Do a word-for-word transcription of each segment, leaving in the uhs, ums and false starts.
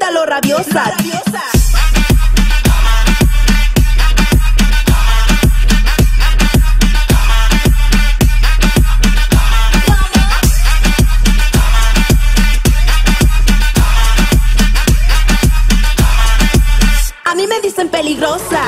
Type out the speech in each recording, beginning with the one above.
Quítalo, rabiosa. A mí me dicen peligrosa.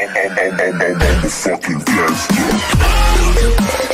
I'm the fucking gangster.